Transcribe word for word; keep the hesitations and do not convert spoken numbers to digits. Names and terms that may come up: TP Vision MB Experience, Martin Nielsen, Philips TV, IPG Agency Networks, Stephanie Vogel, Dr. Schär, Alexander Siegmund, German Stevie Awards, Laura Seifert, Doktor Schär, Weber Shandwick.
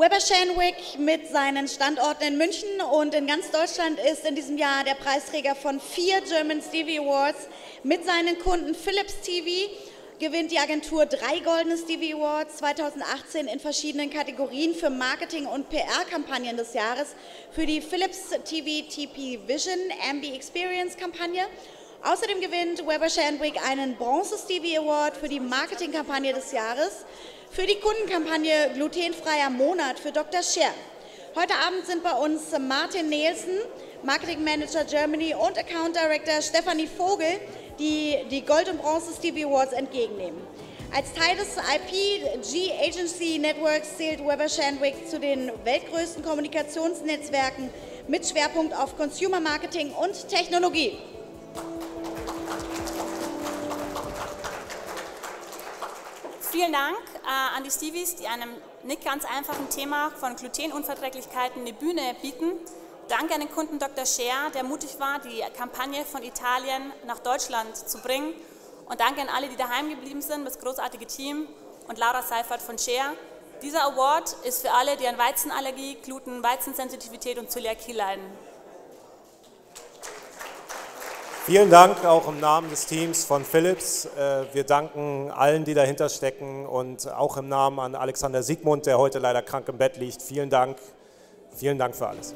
Weber Shandwick mit seinen Standorten in München und in ganz Deutschland ist in diesem Jahr der Preisträger von vier German Stevie Awards. Mit seinen Kunden Philips T V gewinnt die Agentur drei Goldene Stevie Awards zweitausendachtzehn in verschiedenen Kategorien für Marketing- und P R-Kampagnen des Jahres, für die Philips T V T P Vision M B Experience Kampagne. Außerdem gewinnt Weber Shandwick einen Bronze Stevie Award für die Marketingkampagne des Jahres, für die Kundenkampagne Glutenfreier Monat für Doktor Schär. Heute Abend sind bei uns Martin Nielsen, Marketing Manager Germany und Account Director Stephanie Vogel, die die Gold- und Bronze-Stevie Awards entgegennehmen. Als Teil des I P G Agency Networks zählt Weber Shandwick zu den weltgrößten Kommunikationsnetzwerken mit Schwerpunkt auf Consumer Marketing und Technologie. Vielen Dank äh, an die Stevies, die einem nicht ganz einfachen Thema von Glutenunverträglichkeiten eine Bühne bieten. Danke an den Kunden Doktor Schär, der mutig war, die Kampagne von Italien nach Deutschland zu bringen. Und danke an alle, die daheim geblieben sind, das großartige Team und Laura Seifert von Schär. Dieser Award ist für alle, die an Weizenallergie, Gluten, Weizensensitivität und Zöliakie leiden. Vielen Dank auch im Namen des Teams von Philips. Wir danken allen, die dahinter stecken, und auch im Namen an Alexander Siegmund, der heute leider krank im Bett liegt. Vielen Dank. Vielen Dank für alles.